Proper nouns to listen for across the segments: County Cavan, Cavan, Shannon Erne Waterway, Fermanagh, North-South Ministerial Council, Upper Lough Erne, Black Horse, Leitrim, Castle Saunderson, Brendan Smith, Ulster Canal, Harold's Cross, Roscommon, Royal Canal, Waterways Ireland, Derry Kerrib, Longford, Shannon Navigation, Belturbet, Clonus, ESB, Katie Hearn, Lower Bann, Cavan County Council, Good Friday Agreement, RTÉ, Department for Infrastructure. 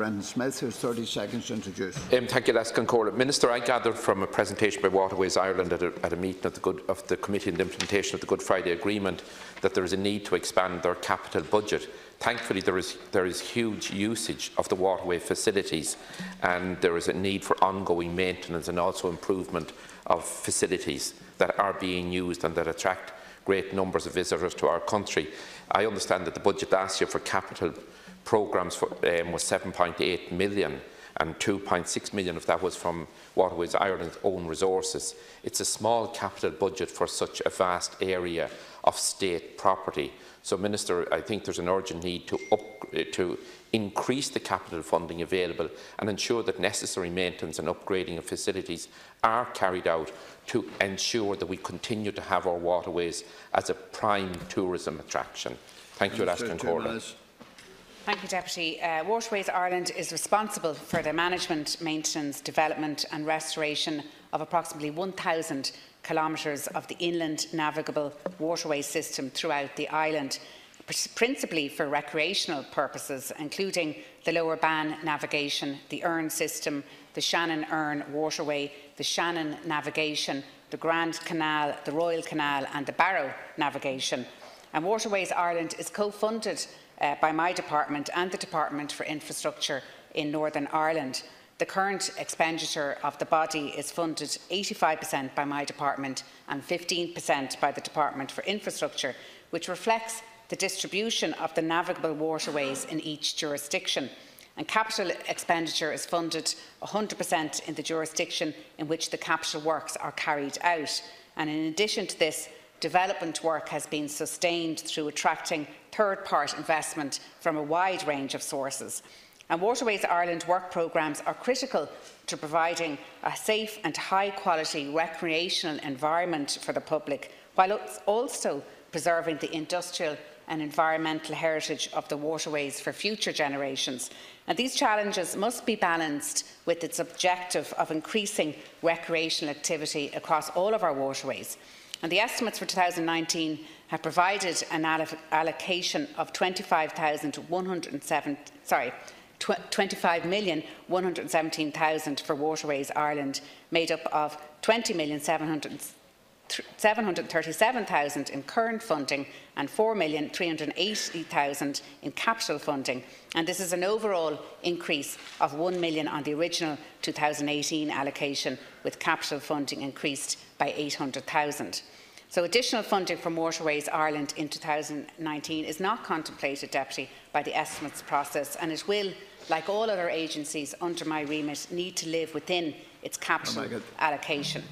Brendan Smith, who has 30 seconds to introduce. Thank you, Lethal Concordant. Minister, I gathered from a presentation by Waterways Ireland at a meeting of the Committee on the Implementation of the Good Friday Agreement that there is a need to expand their capital budget. Thankfully, there is huge usage of the waterway facilities, and there is a need for ongoing maintenance and also improvement of facilities that are being used and that attract great numbers of visitors to our country. I understand that the budget last year for capital programmes was 7.8 million and 2.6 million of that was from Waterways Ireland's own resources. It's a small capital budget for such a vast area of state property. So, Minister, I think there's an urgent need to increase the capital funding available and ensure that necessary maintenance and upgrading of facilities are carried out to ensure that we continue to have our waterways as a prime tourism attraction. Thank you, Lethal Concordant. Thank you, Deputy. Waterways Ireland is responsible for the management, maintenance, development and restoration of approximately 1,000 kilometres of the inland navigable waterway system throughout the island, principally for recreational purposes, including the Lower Bann navigation, the Erne system, the Shannon Erne Waterway, the Shannon Navigation, the Grand Canal, the Royal Canal and the Barrow Navigation. And Waterways Ireland is co-funded by my department and the Department for Infrastructure in Northern Ireland. The current expenditure of the body is funded 85% by my department and 15% by the Department for Infrastructure, which reflects the distribution of the navigable waterways in each jurisdiction. And capital expenditure is funded 100% in the jurisdiction in which the capital works are carried out. And in addition to this, development work has been sustained through attracting third-party investment from a wide range of sources. And Waterways Ireland work programmes are critical to providing a safe and high-quality recreational environment for the public, while also preserving the industrial and environmental heritage of the waterways for future generations. And these challenges must be balanced with its objective of increasing recreational activity across all of our waterways. And the estimates for 2019 have provided an allocation of €25,117,000 for Waterways Ireland, made up of €20,737,000 in current funding and €4,380,000 in capital funding. And this is an overall increase of €1 million on the original 2018 allocation, with capital funding increased by €800,000. So additional funding from Waterways Ireland in 2019 is not contemplated, Deputy, by the estimates process, and it will, like all other agencies under my remit, need to live within its capital allocation.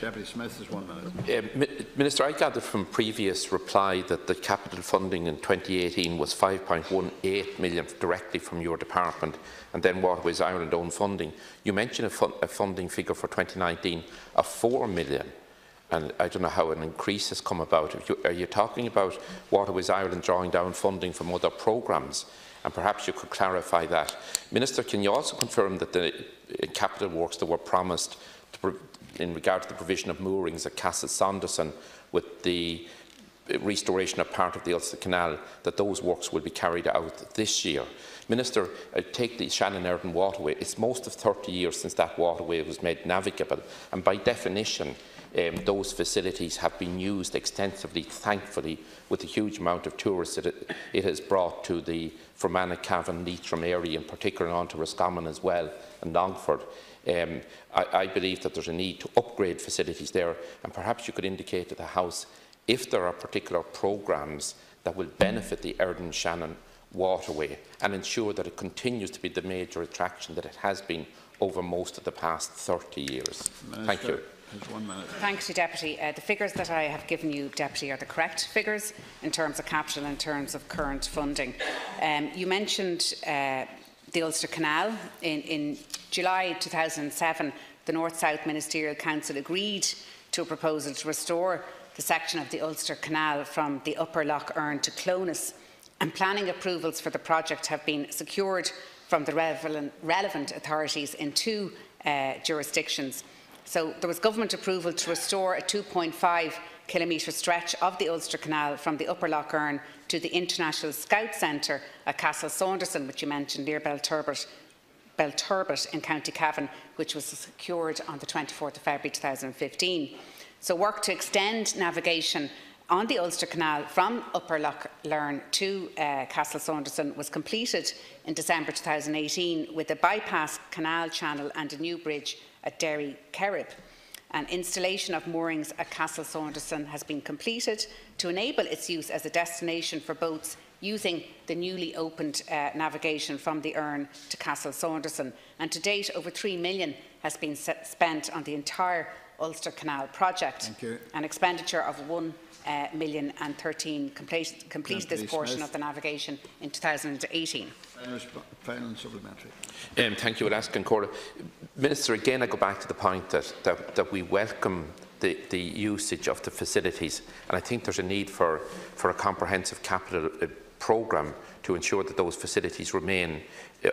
Deputy Smith has 1 minute. Minister, I gathered from previous reply that the capital funding in 2018 was €5.18 million directly from your department and then Waterways Ireland own funding. You mentioned a funding figure for 2019 of €4 million. And I don't know how an increase has come about. Are you talking about Waterways Ireland drawing down funding from other programmes? And perhaps you could clarify that. Minister, can you also confirm that the capital works that were promised in regard to the provision of moorings at Castle Saunderson with the restoration of part of the Ulster Canal, that those works will be carried out this year? Minister, take the Shannon Erne Waterway. It's most of 30 years since that waterway was made navigable, and by definition, those facilities have been used extensively, thankfully, with the huge amount of tourists it has brought to the Fermanagh, Cavan, Leitrim area in particular, and on to Roscommon as well, and Longford. I believe that there's a need to upgrade facilities there, and perhaps you could indicate to the House if there are particular programmes that will benefit the Erne-Shannon waterway and ensure that it continues to be the major attraction that it has been over most of the past 30 years. Minister. Thank you. Thank you, Deputy. The figures that I have given you, Deputy, are the correct figures in terms of capital and in terms of current funding. You mentioned the Ulster Canal. In July 2007, the North-South Ministerial Council agreed to a proposal to restore the section of the Ulster Canal from the Upper Lough Erne to Clonus, and planning approvals for the project have been secured from the relevant authorities in two jurisdictions. So there was government approval to restore a 2.5 kilometre stretch of the Ulster Canal from the Upper Lough Erne to the International Scout Centre at Castle Saunderson, which you mentioned, near Belturbet in County Cavan, which was secured on the 24th of February 2015. So work to extend navigation on the Ulster Canal from Upper Lough Erne to Castle Saunderson was completed in December 2018 with a bypass canal channel and a new bridge at Derry Kerrib. And installation of moorings at Castle Saunderson has been completed to enable its use as a destination for boats using the newly opened navigation from the Erne to Castle Saunderson. And to date, over £3 million has been spent on the entire Ulster Canal project. Thank you. An expenditure of £1 million and 13 completed this portion of the navigation in 2018. Final supplementary. Thank you, Alaskan Cora. Minister, again, I go back to the point that we welcome the usage of the facilities, and I think there's a need for a comprehensive capital programme to ensure that those facilities remain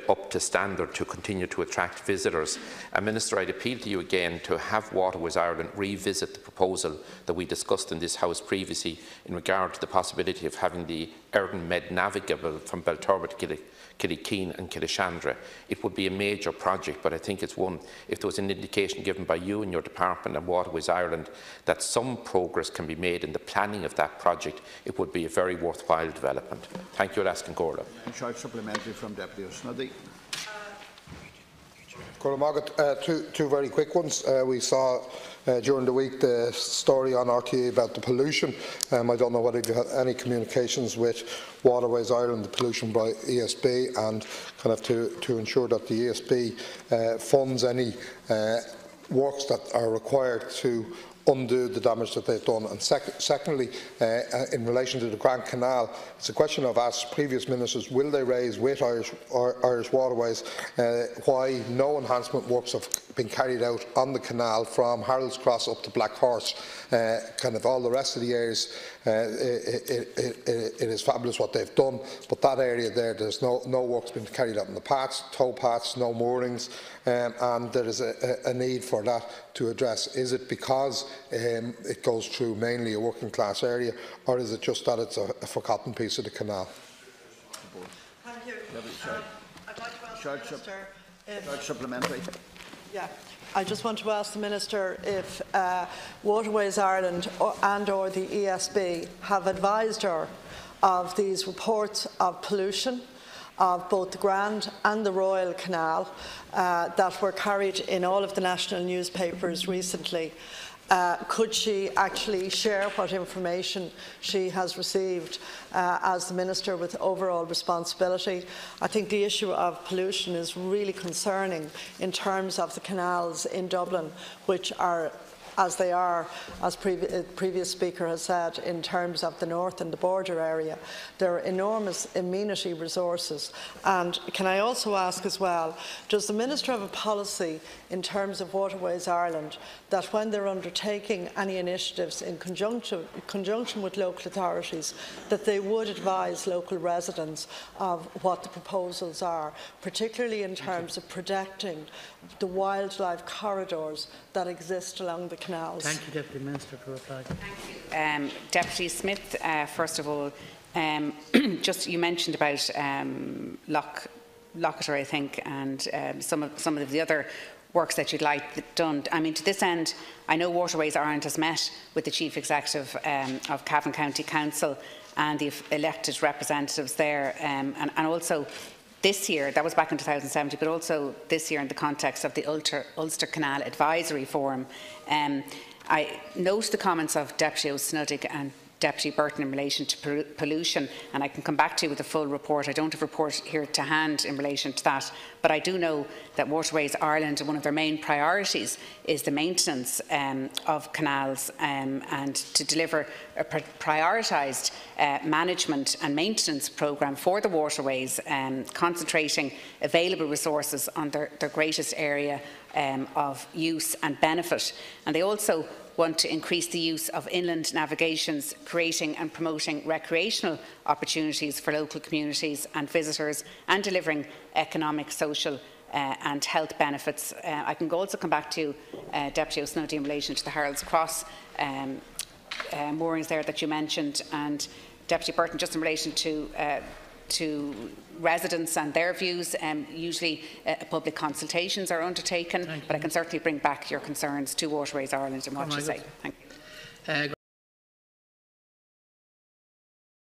up to standard to continue to attract visitors. And Minister, I'd appeal to you again to have Waterways Ireland revisit the proposal that we discussed in this House previously in regard to the possibility of having the Erne Med navigable from Belturbet to Killikeen and Kilishandra. It would be a major project, but I think it's one, if there was an indication given by you and your department and Waterways Ireland that some progress can be made in the planning of that project, it would be a very worthwhile development. Thank you, Alaskan Gorda. And short supplementary from Deputy Ó Snodaigh. Two very quick ones. We saw during the week the story on RTÉ about the pollution. I don't know whether you had any communications with Waterways Ireland, the pollution by ESB, and kind of to ensure that the ESB funds any works that are required to undo the damage that they've done. And secondly, in relation to the Grand Canal, it's a question I've asked previous ministers: will they raise with Irish Waterways why no enhancement works have been carried out on the canal from Harold's Cross up to Black Horse? Kind of all the rest of the areas, it is fabulous what they've done, but that area there's no work's been carried out in the paths, tow paths, no moorings, and there is a need for that to address. Is it because it goes through mainly a working class area, or is it just that it's a forgotten piece of the canal? Thank you. I'd like to ask the Minister if, supplementary. Yeah, I just want to ask the Minister if Waterways Ireland and/or the ESB have advised her of these reports of pollution of both the Grand and the Royal Canal that were carried in all of the national newspapers recently. Could she actually share what information she has received as the Minister with overall responsibility? I think the issue of pollution is really concerning in terms of the canals in Dublin, which are as they are, as the previous speaker has said, in terms of the north and the border area. There are enormous amenity resources. And can I also ask as well, does the Minister have a policy in terms of Waterways Ireland that when they're undertaking any initiatives in conjunction with local authorities, that they would advise local residents of what the proposals are, particularly in terms of protecting the wildlife corridors that exist along the canals? Thank you, Deputy Minister, for replying. Thank you. Deputy Smith, first of all, just you mentioned about Lochator, I think, and some of the other works that you'd like done. I mean, to this end, I know Waterways Ireland has met with the Chief Executive of Cavan County Council and the elected representatives there, and also this year, that was back in 2017, but also this year in the context of the Ulster Canal Advisory Forum. I note the comments of Deputy Ó Snodaigh and Deputy Burton in relation to pollution, and I can come back to you with a full report. I don't have a report here to hand in relation to that, but I do know that Waterways Ireland, one of their main priorities is the maintenance of canals and to deliver a prioritised management and maintenance programme for the waterways, concentrating available resources on their greatest area of use and benefit. And they also want to increase the use of inland navigations, creating and promoting recreational opportunities for local communities and visitors, and delivering economic, social and health benefits. I can also come back to Deputy Ó Snodaigh in relation to the Harold's Cross moorings there that you mentioned, and Deputy Burton, just in relation to residents and their views. Usually public consultations are undertaken, but I can certainly bring back your concerns to Waterways Ireland and what you say. Thank you.